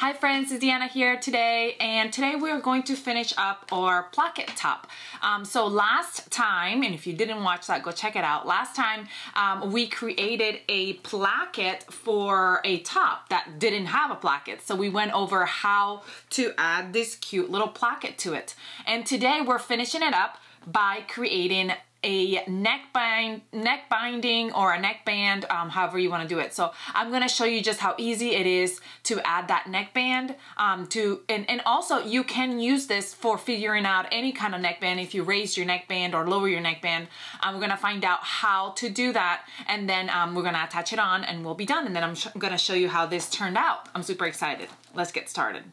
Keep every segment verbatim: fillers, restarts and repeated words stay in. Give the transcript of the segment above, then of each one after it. Hi friends, it's Deanna here today, and today we're going to finish up our placket top. Um, so last time, and if you didn't watch that, go check it out. Last time um, we created a placket for a top that didn't have a placket. So we went over how to add this cute little placket to it. And today we're finishing it up by creating a neck bind, neck binding or a neck band, um, however you want to do it. So I'm going to show you just how easy it is to add that neck band um, to, and, and also you can use this for figuring out any kind of neck band. If you raise your neck band or lower your neck band, um, we're going to find out how to do that, and then um, we're going to attach it on and we'll be done. And then I'm, I'm going to show you how this turned out. I'm super excited. Let's get started.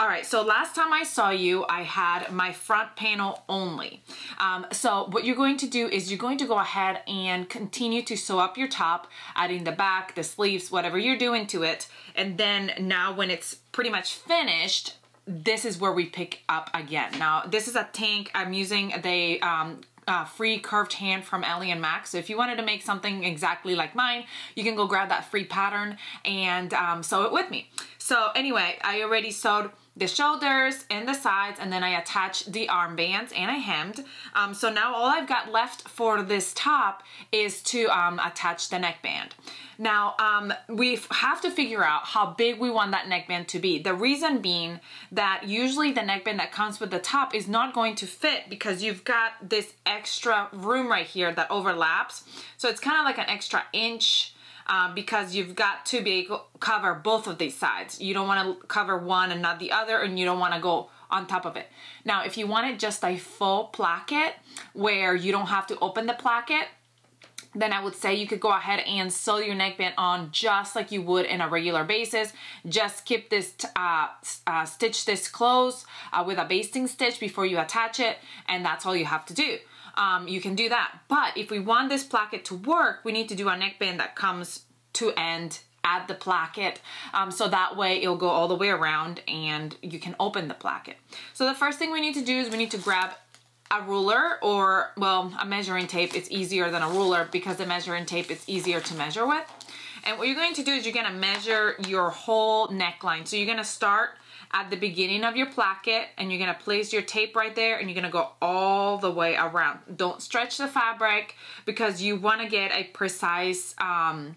All right, so last time I saw you, I had my front panel only. Um, so what you're going to do is you're going to go ahead and continue to sew up your top, adding the back, the sleeves, whatever you're doing to it. And then now when it's pretty much finished, this is where we pick up again. Now, this is a tank. I'm using the um, Uh, free curved hand from Ellie and Mac. So if you wanted to make something exactly like mine, you can go grab that free pattern and um, sew it with me. So anyway, I already sewed the shoulders and the sides, and then I attached the armbands and I hemmed. Um, so now all I've got left for this top is to um, attach the neckband. Now um, we have to figure out how big we want that neckband to be. The reason being that usually the neckband that comes with the top is not going to fit because you've got this extra room right here that overlaps. So it's kind of like an extra inch uh, because you've got to be able to cover both of these sides. You don't want to cover one and not the other, and you don't want to go on top of it. Now, if you wanted just a full placket where you don't have to open the placket, then I would say you could go ahead and sew your neckband on just like you would in a regular basis. Just keep this, uh, uh, stitch this close uh, with a basting stitch before you attach it, and that's all you have to do. Um, you can do that. But if we want this placket to work, we need to do a neckband that comes to end at the placket. Um, so that way it'll go all the way around and you can open the placket. So the first thing we need to do is we need to grab a ruler or, well, a measuring tape. It's easier than a ruler because the measuring tape is easier to measure with. And what you're going to do is you're going to measure your whole neckline. So you're going to start at the beginning of your placket and you're going to place your tape right there, and you're going to go all the way around. Don't stretch the fabric because you want to get a precise um,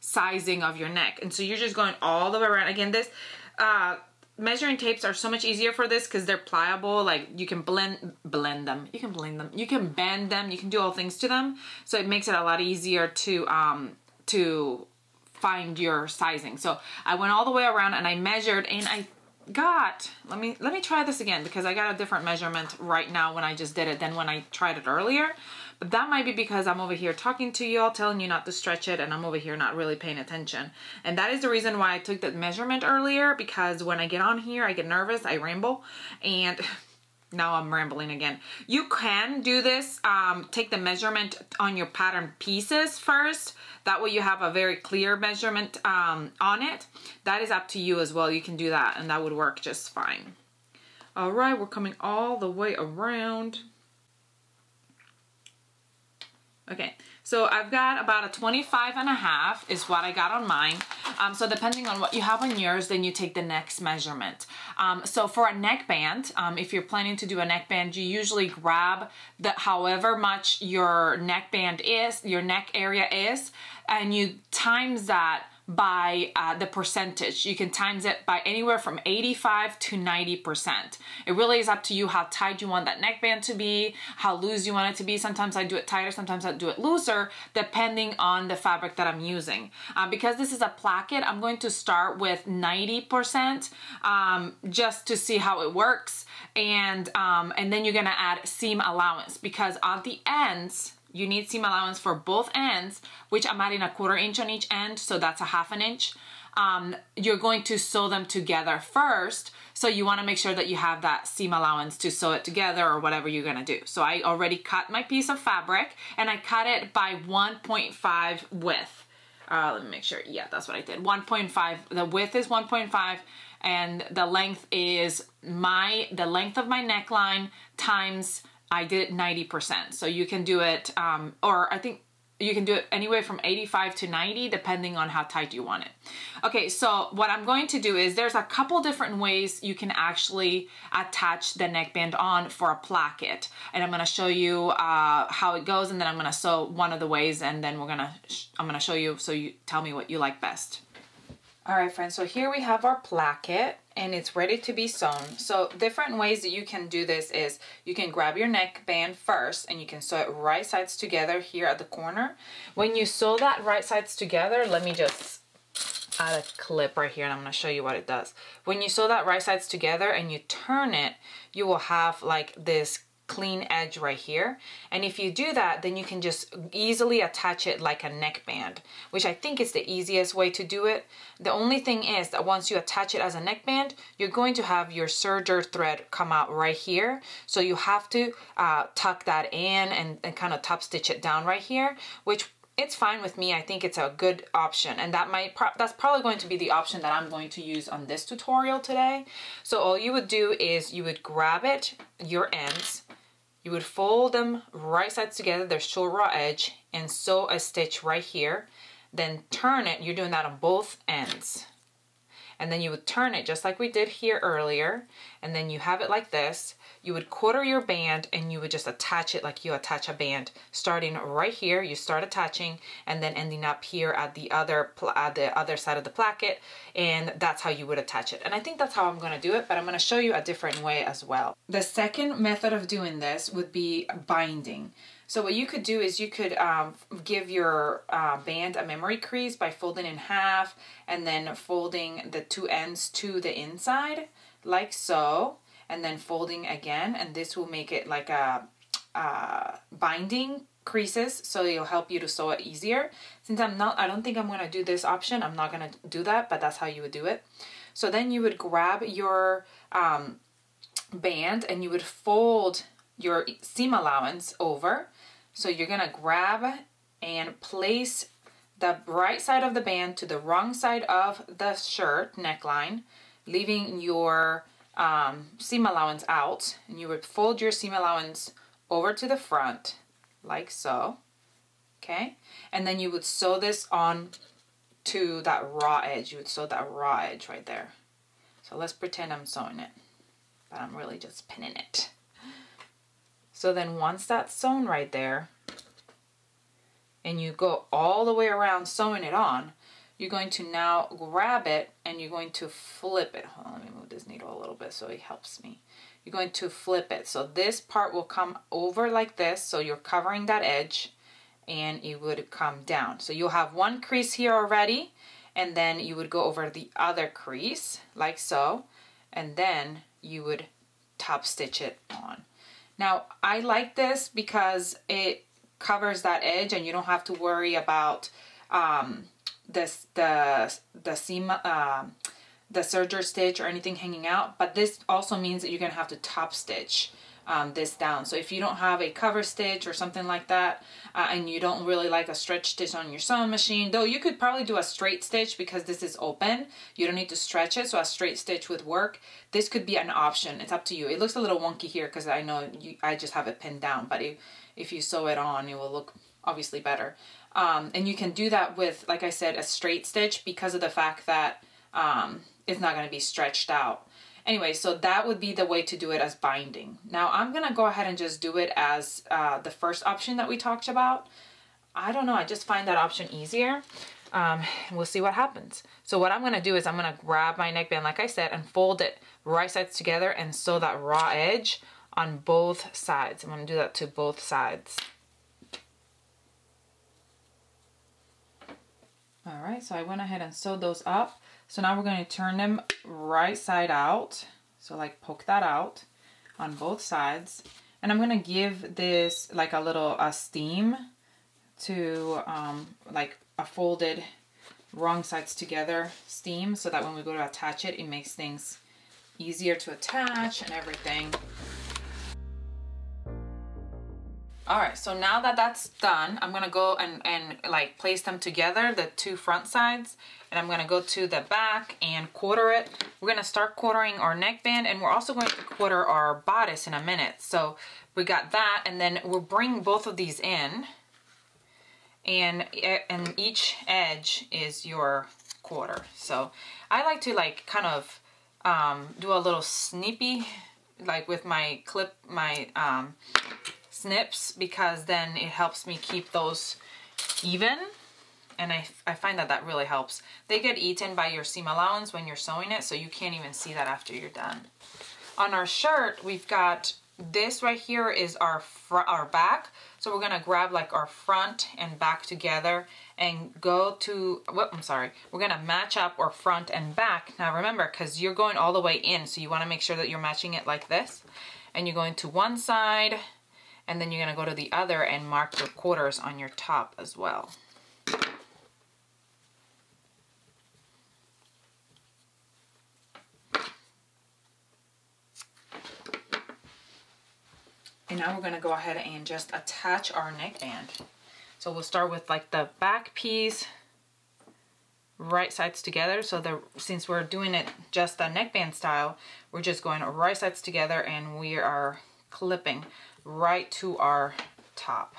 sizing of your neck. And so you're just going all the way around. Again, this uh, measuring tapes are so much easier for this because they're pliable. Like you can blend blend them, you can blend them, you can bend them, you can do all things to them. So it makes it a lot easier to um, to find your sizing. So I went all the way around and I measured, and I got, let me let me try this again because I got a different measurement right now when I just did it than when I tried it earlier. But that might be because I'm over here talking to you all, telling you not to stretch it, and I'm over here not really paying attention. And that is the reason why I took that measurement earlier, because when I get on here, I get nervous, I ramble, and now I'm rambling again. You can do this, um, take the measurement on your pattern pieces first. That way you have a very clear measurement um, on it. That is up to you as well. You can do that, and that would work just fine. All right, we're coming all the way around. Okay, so I've got about a twenty-five and a half is what I got on mine. Um, so depending on what you have on yours, then you take the next measurement. Um, so for a neckband, um, if you're planning to do a neckband, you usually grab the however much your neckband is, your neck area is, and you times that by uh, the percentage. You can times it by anywhere from eighty-five to ninety percent. It really is up to you how tight you want that neckband to be, how loose you want it to be. Sometimes I do it tighter, sometimes I do it looser, depending on the fabric that I'm using. Uh, because this is a placket, I'm going to start with ninety percent um, just to see how it works. And, um, and then you're gonna add seam allowance, because on the ends, you need seam allowance for both ends, which I'm adding a quarter inch on each end, so that's a half an inch. Um, you're going to sew them together first, so you want to make sure that you have that seam allowance to sew it together or whatever you're going to do. So I already cut my piece of fabric, and I cut it by one point five width. Uh, let me make sure. Yeah, that's what I did. one point five. The width is one point five, and the length is my the length of my neckline times I did it ninety percent. So you can do it, um, or I think you can do it anywhere from eighty-five to ninety, depending on how tight you want it. Okay, so what I'm going to do is there's a couple different ways you can actually attach the neckband on for a placket. And I'm gonna show you uh, how it goes, and then I'm gonna sew one of the ways, and then we're gonna, sh I'm gonna show you, so you tell me what you like best. All right, friends, so here we have our placket and it's ready to be sewn. So different ways that you can do this is you can grab your neckband first and you can sew it right sides together here at the corner. When you sew that right sides together, let me just add a clip right here and I'm gonna show you what it does. When you sew that right sides together and you turn it, you will have like this clean edge right here, and if you do that then you can just easily attach it like a neckband, which I think is the easiest way to do it. The only thing is that once you attach it as a neckband, you're going to have your serger thread come out right here, so you have to uh, tuck that in and, and kind of top stitch it down right here, which it's fine with me. I think it's a good option, and that might pro that's probably going to be the option that I'm going to use on this tutorial today. So all you would do is you would grab it, your ends, you would fold them right sides together, their short raw edge, and sew a stitch right here, then turn it. You're doing that on both ends, and then you would turn it just like we did here earlier, and then you have it like this. You would quarter your band and you would just attach it like you attach a band, starting right here. You start attaching and then ending up here at the other at the other side of the placket, and that's how you would attach it. And I think that's how I'm going to do it, but I'm going to show you a different way as well. The second method of doing this would be binding. So what you could do is you could um, give your uh, band a memory crease by folding in half and then folding the two ends to the inside like so, and then folding again, and this will make it like a uh, binding creases, so it'll help you to sew it easier. Since I'm not, I don't think I'm gonna do this option, I'm not gonna do that, but that's how you would do it. So then you would grab your um, band and you would fold your seam allowance over. So you're gonna grab and place the right side of the band to the wrong side of the shirt neckline, leaving your um, seam allowance out, and you would fold your seam allowance over to the front like so, okay? And then you would sew this on to that raw edge. You would sew that raw edge right there. So let's pretend I'm sewing it, but I'm really just pinning it. So then once that's sewn right there, and you go all the way around sewing it on, you're going to now grab it and you're going to flip it. Hold on, let me move this needle a little bit so it helps me. You're going to flip it. So this part will come over like this, so you're covering that edge, and it would come down. So you'll have one crease here already, and then you would go over the other crease like so, and then you would top stitch it on. Now, I like this because it covers that edge and you don't have to worry about um, this, the, the seam, uh, the serger stitch or anything hanging out, but this also means that you're gonna have to top stitch um, this down. So if you don't have a cover stitch or something like that, uh, and you don't really like a stretch stitch on your sewing machine, though you could probably do a straight stitch because this is open, you don't need to stretch it, so a straight stitch would work. This could be an option, it's up to you. It looks a little wonky here because I know you, I just have it pinned down, but it, if you sew it on, it will look obviously better. Um, and you can do that with, like I said, a straight stitch because of the fact that um, it's not gonna be stretched out. Anyway, so that would be the way to do it as binding. Now I'm gonna go ahead and just do it as uh, the first option that we talked about. I don't know, I just find that option easier. Um, and we'll see what happens. So what I'm gonna do is I'm gonna grab my neckband, like I said, and fold it right sides together and sew that raw edge on both sides. I'm gonna do that to both sides. All right, so I went ahead and sewed those up. So now we're gonna turn them right side out. So like poke that out on both sides. And I'm gonna give this like a little uh, steam to um, like a folded wrong sides together steam, so that when we go to attach it, it makes things easier to attach and everything. All right, so now that that's done, I'm gonna go and, and like place them together, the two front sides, and I'm gonna go to the back and quarter it. We're gonna start quartering our neckband, and we're also going to quarter our bodice in a minute. So we got that, and then we'll bring both of these in, and and each edge is your quarter. So I like to like kind of um, do a little snippy, like with my clip, my um, snips, because then it helps me keep those even. And I, I find that that really helps. They get eaten by your seam allowance when you're sewing it, so you can't even see that after you're done. On our shirt, we've got this right here is our front, our back. So we're gonna grab like our front and back together and go to, whoop, I'm sorry. We're gonna match up our front and back. Now remember, cause you're going all the way in, so you wanna make sure that you're matching it like this. And you're going to one side, and then you're gonna go to the other and mark your quarters on your top as well. And now we're gonna go ahead and just attach our neckband. So we'll start with like the back piece, right sides together. So the, since we're doing it just the neckband style, we're just going right sides together and we are clipping right to our top.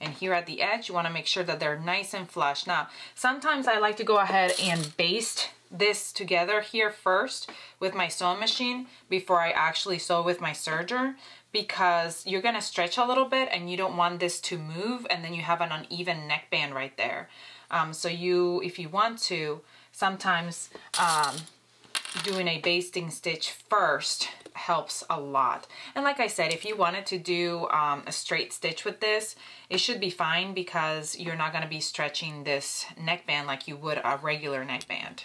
And here at the edge, you wanna make sure that they're nice and flush. Now, sometimes I like to go ahead and baste this together here first with my sewing machine before I actually sew with my serger, because you're gonna stretch a little bit and you don't want this to move, and then you have an uneven neckband right there. Um, so you, if you want to, sometimes um, doing a basting stitch first helps a lot. And like I said, if you wanted to do um, a straight stitch with this, it should be fine because you're not gonna be stretching this neckband like you would a regular neckband.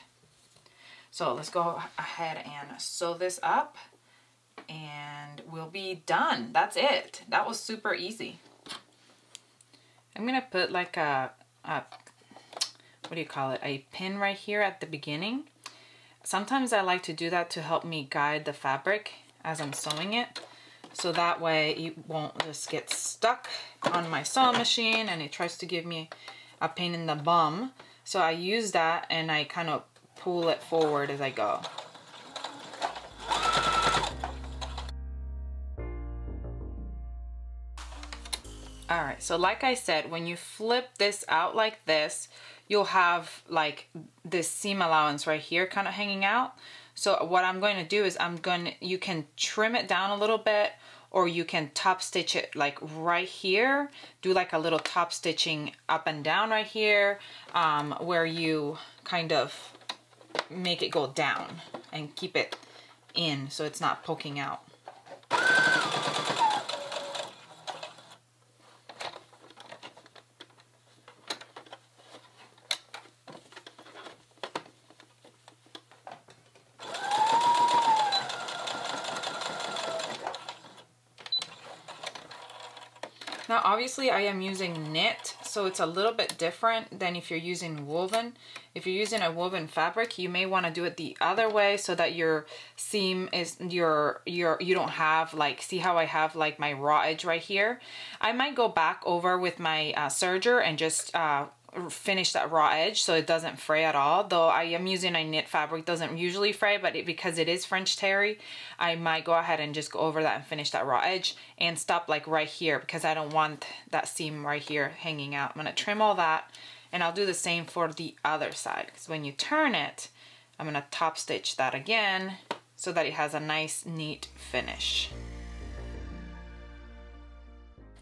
So let's go ahead and sew this up and we'll be done. That's it. That was super easy. I'm going to put like a, a, what do you call it? A pin right here at the beginning. Sometimes I like to do that to help me guide the fabric as I'm sewing it. So that way it won't just get stuck on my sewing machine and it tries to give me a pain in the bum. So I use that and I kind of pull it forward as I go. All right, so like I said, when you flip this out like this, you'll have like this seam allowance right here kind of hanging out. So what I'm going to do is I'm going to, you can trim it down a little bit, or you can top stitch it like right here, do like a little top stitching up and down right here, um, where you kind of make it go down and keep it in so it's not poking out. Now obviously I am using knit, so it's a little bit different than if you're using woven. If you're using a woven fabric, you may want to do it the other way so that your seam is your your you don't have like, see how I have like my raw edge right here? I might go back over with my uh, serger and just uh, finish that raw edge so it doesn't fray at all. Though I am using a knit fabric, doesn't usually fray, but it, because it is French terry, I might go ahead and just go over that and finish that raw edge and stop like right here because I don't want that seam right here hanging out. I'm going to trim all that and I'll do the same for the other side, because when you turn it, I'm going to top stitch that again so that it has a nice neat finish.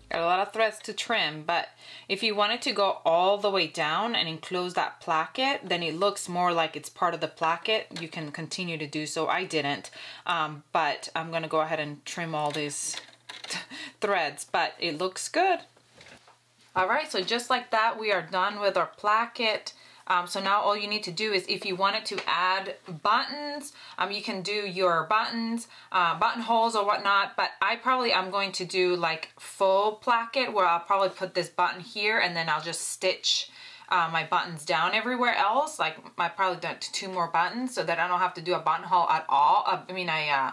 Got a lot of threads to trim, but if you wanted to go all the way down and enclose that placket, then it looks more like it's part of the placket. You can continue to do so. I didn't, um, but I'm gonna go ahead and trim all these threads, but it looks good. All right, so just like that, we are done with our placket. Um, so now all you need to do is, if you wanted to add buttons, um, you can do your buttons, uh, buttonholes or whatnot, but I probably am going to do like full placket where I'll probably put this button here and then I'll just stitch uh, my buttons down everywhere else. Like I probably done two more buttons so that I don't have to do a buttonhole at all. Uh, I mean, a, uh,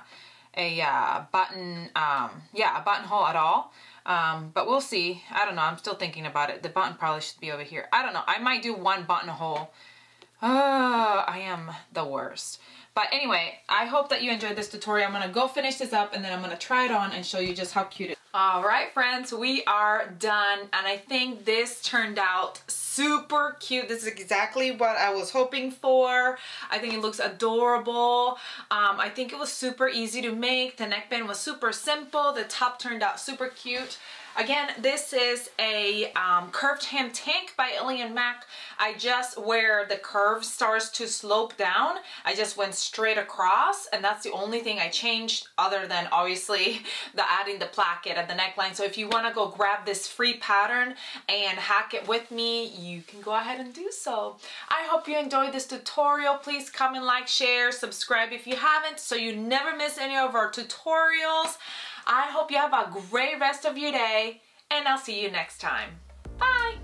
a uh, button, um, yeah, a buttonhole at all. Um, but we'll see. I don't know. I'm still thinking about it. The button probably should be over here. I don't know. I might do one buttonhole. Ah, I am the worst. But anyway, I hope that you enjoyed this tutorial. I'm gonna go finish this up and then I'm gonna try it on and show you just how cute it is. All right, friends, we are done. And I think this turned out super cute. This is exactly what I was hoping for. I think it looks adorable. Um, I think it was super easy to make. The neckband was super simple. The top turned out super cute. Again, this is a um, curved hem tank by Ellie and Mac. I just, where the curve starts to slope down, I just went straight across, and that's the only thing I changed, other than obviously the adding the placket at the neckline. So if you wanna go grab this free pattern and hack it with me, you can go ahead and do so. I hope you enjoyed this tutorial. Please comment, like, share, subscribe if you haven't, so you never miss any of our tutorials. I hope you have a great rest of your day, and I'll see you next time. Bye!